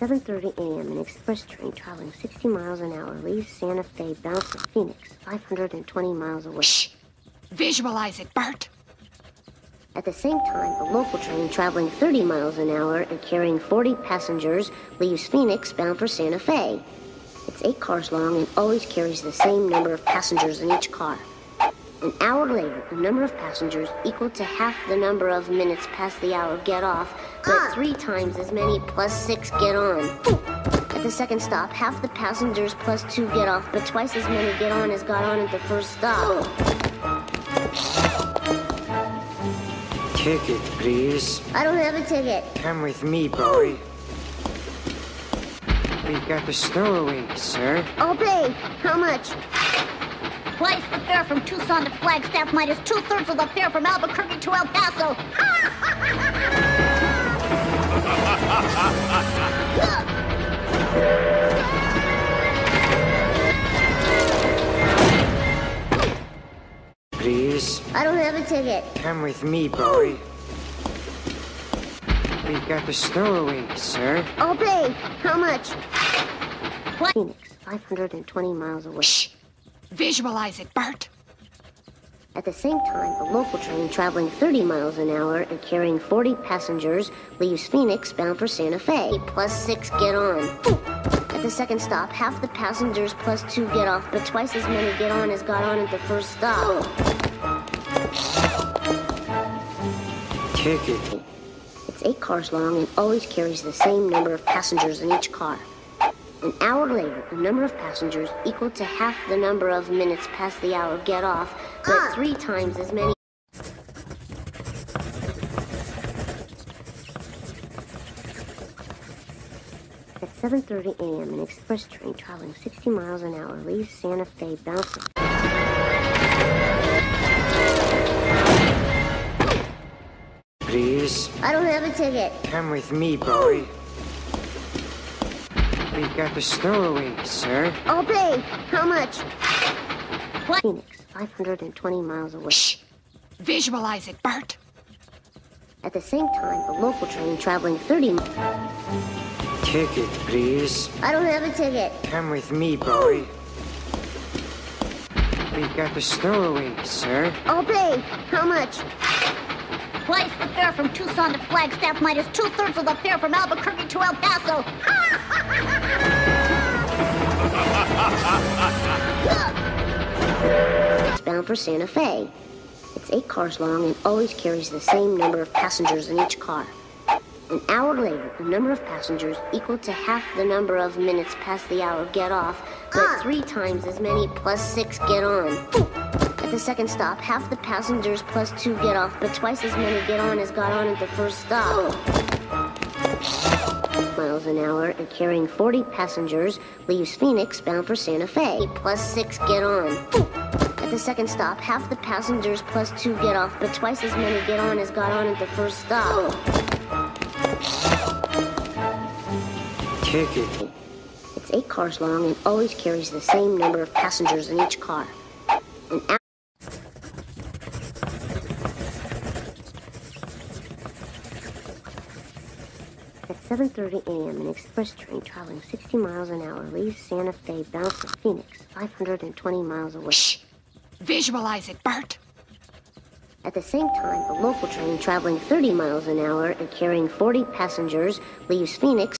7:30 a.m., an express train traveling 60 miles an hour leaves Santa Fe bound for Phoenix, 520 miles away. Shh! Visualize it, Bart! At the same time, a local train traveling 30 miles an hour and carrying 40 passengers leaves Phoenix bound for Santa Fe. It's 8 cars long and always carries the same number of passengers in each car. An hour later, the number of passengers equal to half the number of minutes past the hour get off, but 3 times as many plus 6 get on. At the second stop, half the passengers plus 2 get off, but twice as many get on as got on at the first stop. Ticket, please. I don't have a ticket. Come with me, boy. We've got the stowaway, sir. I'll pay. How much? Twice the fare from Tucson to Flagstaff minus 2/3 of the fare from Albuquerque to El Paso. Please? I don't have a ticket. Come with me, boy. We've got the stowaway, sir. I'll pay. How much? What? Phoenix, 520 miles away. Shh. Visualize it, Bart. At the same time, a local train traveling 30 miles an hour and carrying 40 passengers leaves Phoenix bound for Santa Fe. Plus 6 get on. At the second stop, half the passengers plus 2 get off, but twice as many get on as got on at the first stop. Ticket. 8 cars long and always carries the same number of passengers in each car. An hour later, the number of passengers equal to half the number of minutes past the hour get off, but 3 times as many. At 7:30 a.m., an express train traveling 60 miles an hour leaves Santa Fe bound Please? I don't have a ticket. Come with me, boy. We've got the stowaway, sir. I'll pay. How much? What? Phoenix, 520 miles away. Shh. Visualize it, Bart. At the same time, a local train traveling 30 miles. Ticket, please. I don't have a ticket. Come with me, boy. We've got the stowaway, sir. I'll pay. How much? Twice the fare from Tucson to Flagstaff minus 2/3 of the fare from Albuquerque to El Paso. It's bound for Santa Fe. It's 8 cars long and always carries the same number of passengers in each car. An hour later, the number of passengers equal to half the number of minutes past the hour get off, but 3 times as many plus 6 get on. At the second stop, half the passengers plus 2 get off, but twice as many get on as got on at the first stop. Miles an hour and carrying 40 passengers leaves Phoenix bound for Santa Fe. Plus 6 get on. At the second stop, half the passengers plus 2 get off, but twice as many get on as got on at the first stop. Ticket. It's 8 cars long and always carries the same number of passengers in each car. An hour At 7:30 a.m., an express train traveling 60 miles an hour leaves Santa Fe bound for Phoenix, 520 miles away. Shh! Visualize it, Bart! At the same time, a local train traveling 30 miles an hour and carrying 40 passengers leaves Phoenix.